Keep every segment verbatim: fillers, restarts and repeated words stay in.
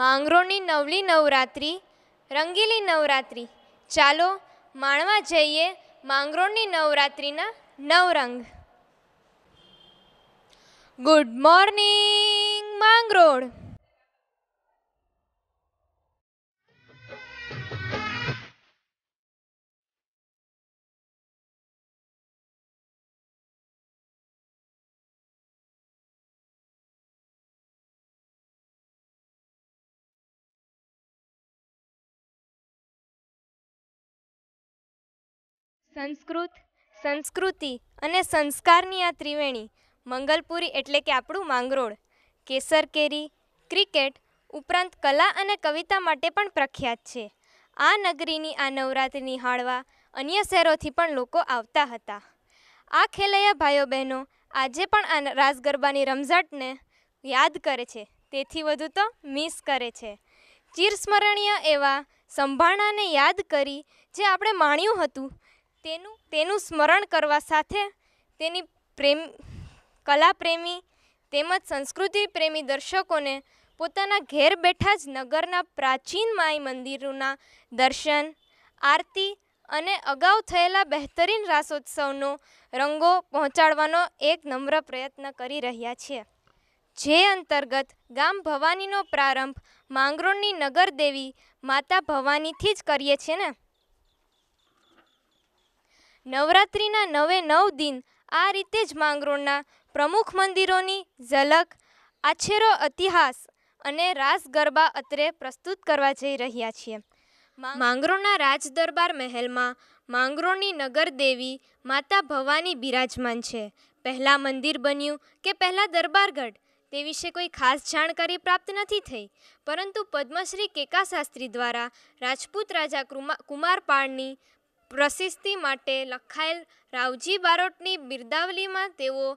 માંગરોળની નવલી નવરાત્રિ, રંગીલી નવરાત્રિ। ચાલો માણવા જઈએ માંગરોળની નવરાત્રિના નવ રંગ। Good morning Mangrol. संस्कृत, संस्कृति अने संस्कारनी आ त्रिवेणी मंगलपुरी एटले के आपणुं मांगरोळ केसर केरी, क्रिकेट उपरांत कला अने कविता माटे पण प्रख्यात छे। आ नगरीनी आ नवरात्रि निहाळवा अन्य शहेरोथी पण लोको आवता हता। आ खेलैया भाईओ बहनों आजे पण आ रास गरबानी रमझटने याद करे छे, तेथी वधु तो मिस करे छे। चिरस्मरणीय एवा संभाळाने याद करी जे आपणे माण्युं हतुं तेनु तेनु स्मरण करवा साथे तेनी प्रेम कला प्रेमी तेमज संस्कृति प्रेमी दर्शकोने पोताना घेर बैठा ज नगरना प्राचीन माई मंदिरोना दर्शन, आरती अने अगाउ थयेला बेहतरीन रासोत्सवनो रंगो पहोंचाडवानो एक नम्र प्रयत्न करी रह्या छे। जे अंतर्गत गाम भवानीनो प्रारंभ मांगरोळनी नगर देवी माता भवानीथी ज करीए छे ने। नवरात्रिना नवे नव दिन आ रीते ज मांगरोळना प्रमुख मंदिरोनी झलक, आछेरो इतिहास अने रास गरबा अत्रे प्रस्तुत करवा जई रह्या छीए। मांगरोळना राज दरबार महलमां मांगरोळनी नगर देवी माता भवानी बिराजमान छे। पहला मंदिर बन्युं के पहला दरबारगढ़ ते विषे कोई खास जाणकारी प्राप्त नहीं थी, परंतु पद्मश्री केकाशास्त्री द्वारा राजपूत राजा कुमारपाळनी प्रसिद्धि माटे लखायेल रावजी बारोटनी बिरदावली में तेओ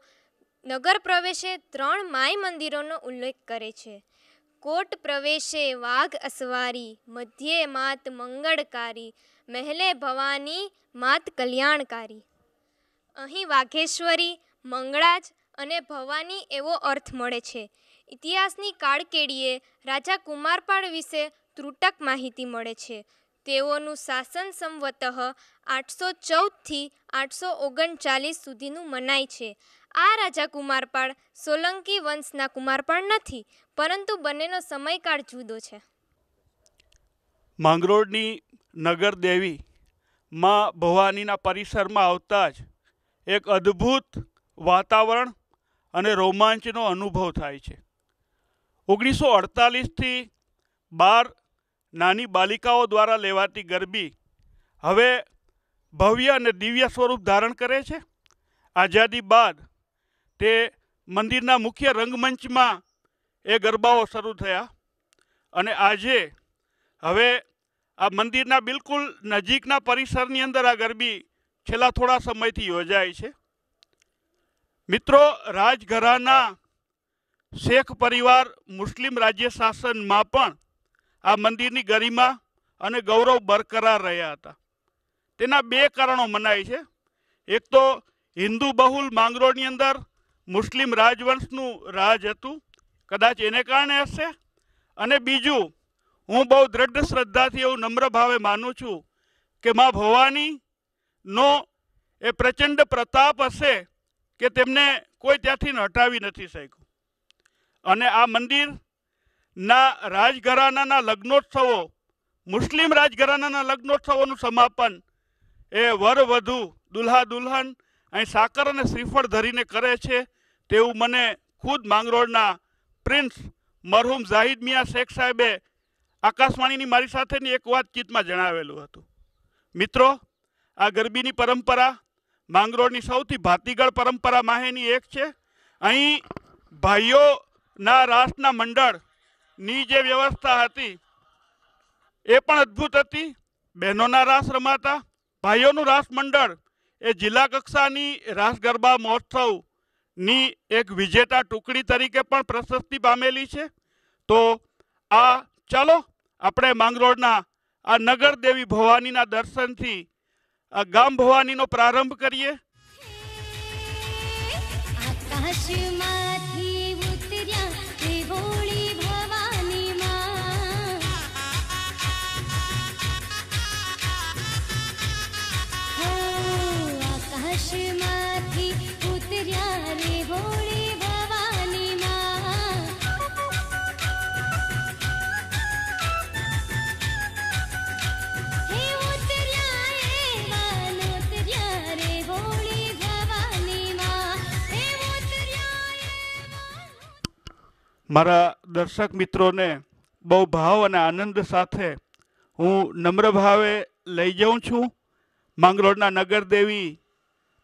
नगर प्रवेशे त्रण माई मंदिरोंनो उल्लेख करे छे। कोट प्रवेशे वाघ असवारी, मध्य मात मंगलकारी, महले भवानी मात कल्याणकारी। अहीं वाघेश्वरी, मंगलाज अने भवानी एवो अर्थ मळे छे। इतिहासनी काळकेडीए राजा कुमारपाळ विषे त्रुटक माहिती मळे छे। तेओनुं शासन संवत आठ सौ चौद थी आठ सौ ओगणचालीस सुधीनू मनाय छे। आ राजा कुमारपाळ सोलंकी वंशना कुमारपाळ नथी, परंतु बनेनो समयकाळ जुदो छे। मांगरोळनी नगर देवी माँ भवानीना परिसरमां आवता ज एक अद्भुत वातावरण अने रोमांचनो अनुभव थाय छे। ओगनीस सौ अड़तालीस थी बार नानी बालिकाओं द्वारा लेवाती गरबी हवे भव्य अने दिव्य स्वरूप धारण करे छे। आज़ादी बाद ते मंदिरना मुख्य रंगमंच में ए गरबाओ शरू थया अने आजे हवे आ मंदिरना बिलकुल नजीकना परिसरनी अंदर आ गरबी छेल्ला थोड़ा समयथी योजाय छे। मित्रों, राजघराना शेख परिवार मुस्लिम राज्य शासन में पण आ मंदिरनी गरिमा अने गौरव बरकरार रह्या हता। तेना बे कारणों मनाय छे। एक तो हिंदू बहुल मांगरोळनी अंदर मुस्लिम राजवंशनु राज हतुं, कदाच एने कारणे हशे। अने बीजू, हूँ बहु दृढ़ श्रद्धाथी एवुं नम्र भावे मानु छूं के माँ भवानी नो ए प्रचंड प्रताप हशे के तेमने कोई त्यांथी हटावी नथी शक्युं। अने आ मंदिर ना राजघराना लग्नोत्सवों मुस्लिम राजघराना लग्नोत्सवों समापन ए वर वधू दुल्हा दुल्हन अँ साकर अने श्रीफळ धरीने करे छे। तेवुं मने खुद मांगरोळना प्रिंस मरहूम जाहिद मियाँ शेख साहेबे आकाशवाणीनी मारी साथेनी एक वातचीत में जणावेलुं हतुं। मित्रों, आ गरबीनी परंपरा मांगरोळनी सौथी भातीगळ परंपरा मांहेनी एक छे। अहीं भाईओना राष्ट्रना मंडळ नी जे व्यवस्था हती ए पण अद्भुत हती। बहनोना रास रमाता, भाईओनु रास मंडळ ए जिला कक्षानी रास गरबा महोत्सव नी एक विजेता टुकड़ी तरीके पण प्रशस्ति पामेली छे। तो आ चलो आपणे मांगरोळना आ नगर देवी भवानीना दर्शनथी आ गाम भवानीनो प्रारंभ करीए। आकाशमांथी उतर्या त्रिभुवनी भवानी मां। मारा दर्शक मित्रों ने बहु भाव और आनंद साथ हूँ नम्र भावे लई जाऊँ छू। मंगरोड़ना नगरदेवी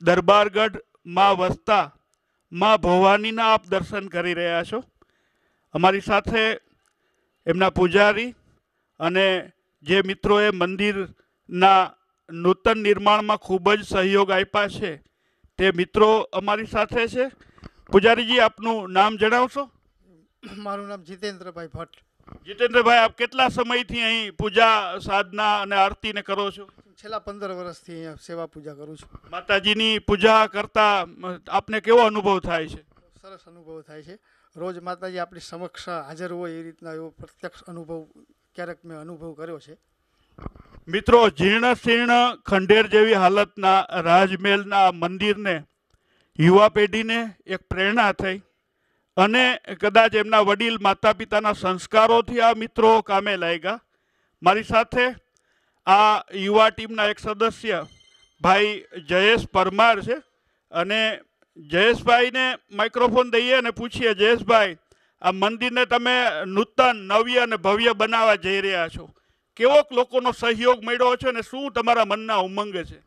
दरबारगढ़ माँ वसता माँ भवानी ना आप दर्शन करी रह्या छो। अमारी साथे एमना पूजारी अने जे मित्रों मंदिर ना नूतन निर्माण में खूबज सहयोग आप्या छे ते मित्रों अमारी साथे छे। पुजारी जी आपनु नाम जणावशो? मारू नाम जितेंद्र भाई भट्ट। जितेंद्र भाई आप केटला समय थी अहीं पूजा साधना अने आरती ने करो छो? छेल्ला पंदर वर्ष थी सेवा पूजा करूँ छूं। माताजीनी पूजा करता आपने केवो अनुभव थाय छे? सरस अनुभव थाय छे। रोज माताजी आपणी समक्ष हाजर होय ए रीतना एवो प्रत्यक्ष अनुभव क्यारेक मैं अनुभव कर्यो छे। मित्रों जीर्ण शीर्ण खंडेर जेवी हालतना राजमहलना मंदिर ने युवा पेढ़ी ने एक प्रेरणा थी अने कदाच एमना वडील माता पिताना संस्कारों थी आ मित्रों कामे लायगा। मारी साथे आ युवा टीमना एक सदस्य भाई जयेश परमार छे अने जयेश भाई ने माइक्रोफोन दईए अने पूछीए। जयेश भाई आ मंदिर ने तमे नूतन नव्य अने भव्य बनावा जई रह्या छो, केवोक लोकोनो सहयोग मळ्यो छे अने शुं तमारा मनना उमंग छे?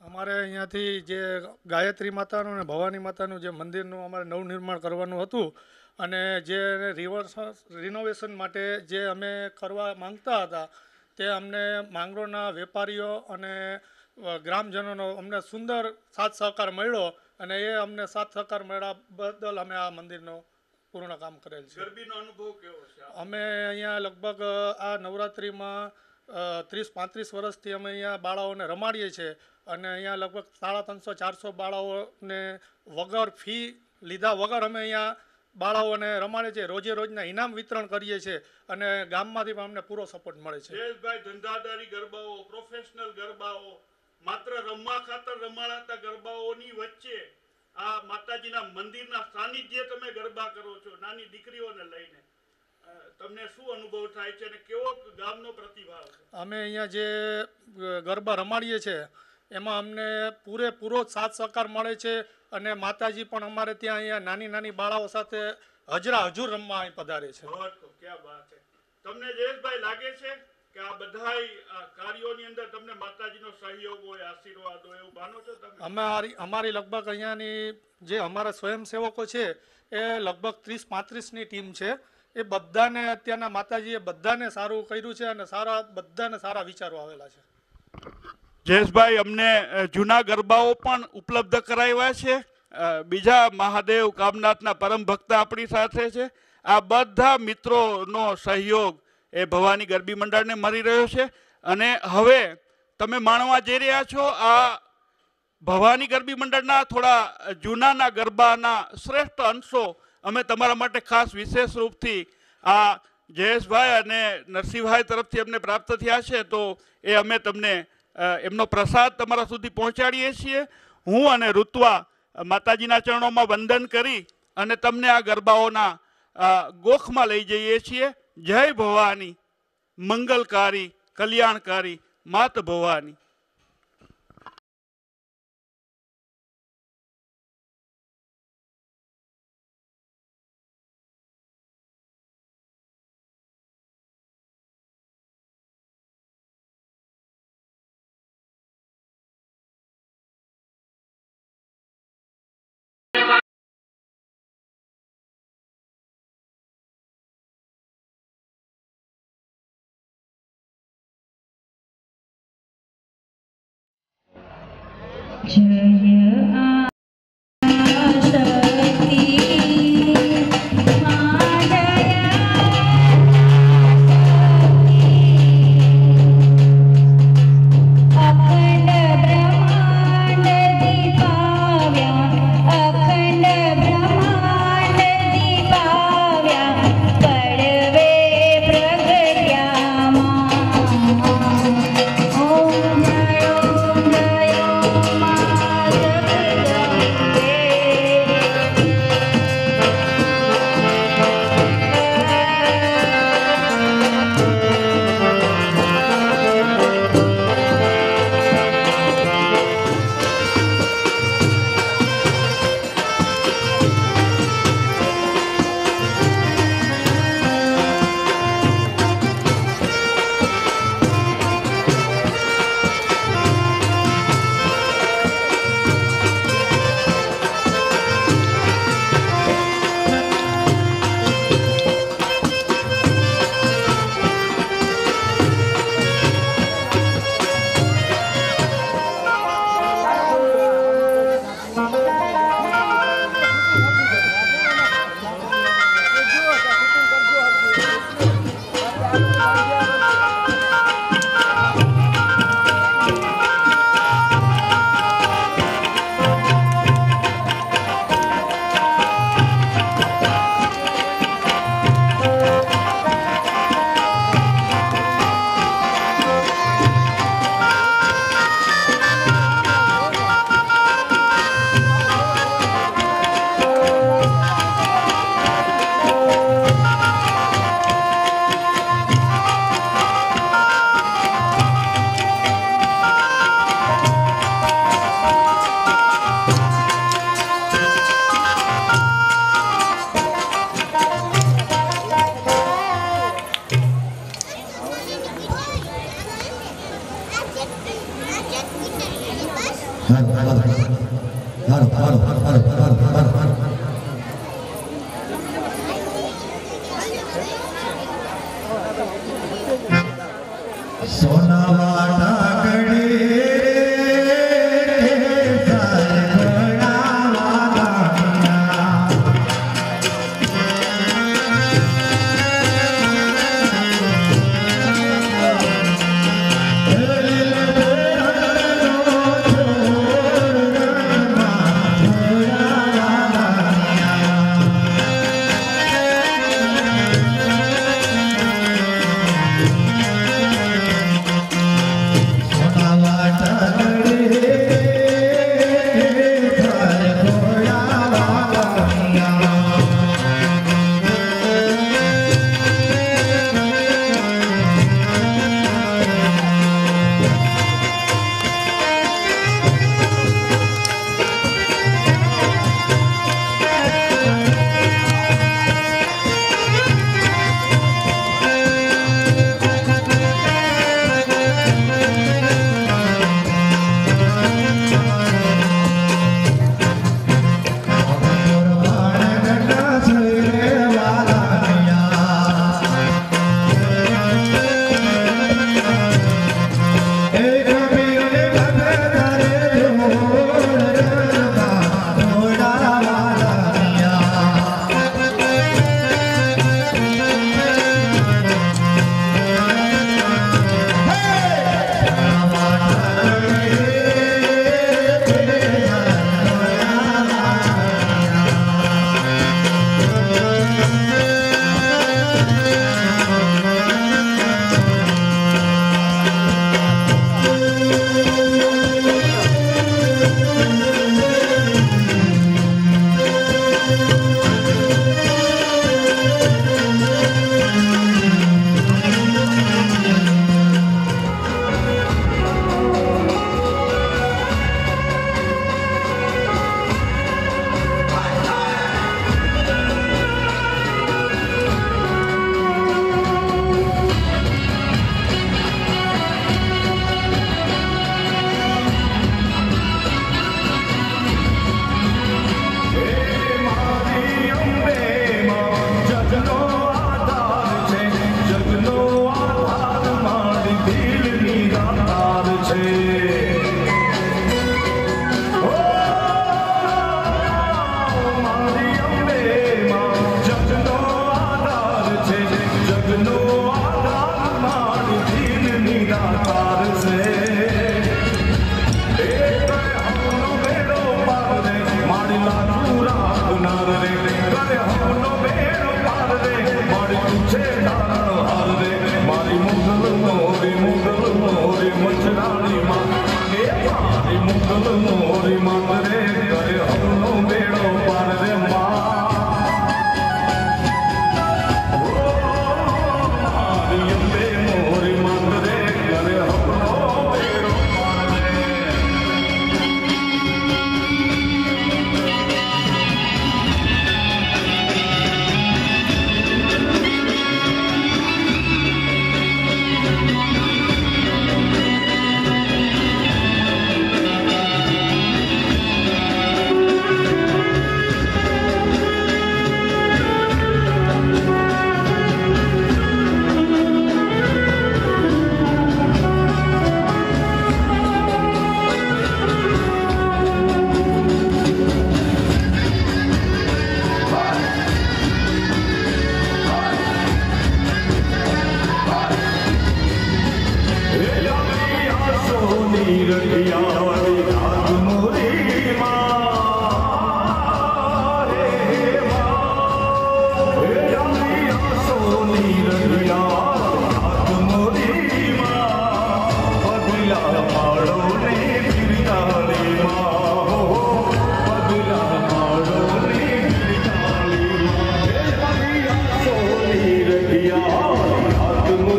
अमारे अहींयाथी जे गायत्री मातानुं ने भवानी मातानुं जे मंदिरनुं अमारे नवनिर्माण करवानुं हतुं अने जे रिवर्स रिनोवेशन माटे जे अमे करवा मांगता हता ते अमने मांगरोना वेपारीओ अने ग्रामजनोनो अमने सुंदर साथ सहकार मळ्यो अने ए अमने साथ सहकार मळ्या बदल अमे आ मंदिरनो पूर्ण काम करेल छे। गरबीनो अनुभव केवो छे? अमे अहींया लगभग आ नवरात्रीमां तीस पैंतीस वर्षथी अमे अहींया बाळाओने रमाडीए छीए अने अहींया लगभग साढ़ा तीन सौ चार सौ बाळाओने वगर फी लीधा वगर अमे अहींया बाळाओने रमाडीए छीए। रोजे रोजना इनाम वितरण करीए छीए अने गाममांथी पण अमने पूरो सपोर्ट मळे छे। जयेशभाई धंधादारी गरबाओ प्रोफेशनल गरबाओ मात्र रमवा खातर रमाडाता गरबाओनी वच्चे आ माताजीना मंदिरना सानिध्य तमे गरबा करो छो नानी दीकरीओने लईने तमने शुं अनुभव थाय छे अने केवो गामनो प्रतिभाव छे? अमे अहींया जे गरबा रमाडीए छीए एमां अमने पूरेपूरो साथ सहकार मळे छे अने माताजी पण अमारे त्यां अहींया नानी नानी बाळाओ साथे हजरा हजूर रमवा पधारे छे। बहुत खूब, क्या बात है। तमने जयेशभाई लागे छे के आ बधाई कार्योनी अंदर तमने माताजीनो सहयोग होय आशीर्वाद होय एवुं मानो छो तमे? अमारी अमारी लगभग अहींयानी जे अमारा स्वयंसेवको छे ए लगभग तीस पैंतीस ની ટીમ छे। ए बधाने अत्यारना माताजीए बधाने सारू कर्युं छे अने सारा बधाने सारा विचारो आवेला छे। जयेशभाई अमने जूना गरबाओ पण उपलब्ध कराव्या छे। बीजा महादेव कामनाथना परम भक्त आपणी साथे छे। आ बधा मित्रोनो सहयोग ए भवानी गरबी मंडळने मळी रह्यो छे अने हवे तमे माणवा जई रह्या छो आ भवानी गरबी मंडळना थोड़ा जूनाना गरबाना श्रेष्ठ अंशो अमे तमारा माटे खास विशेष रूपथी आ जयेशभाई अने नरसिंहभाई तरफथी अमने प्राप्त थया छे तो ए अमे तमने एमनो प्रसाद तमारा सुधी पहोंचाडीए छीए। हूँ अने ऋतुआ माताजीना चरणोमां वंदन करी अने तमने आ गरबाओना गोखमां लई जईए छीए। जय भवानी मंगलकारी कल्याणकारी मात भवानी। जय Thank you.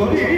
होगी।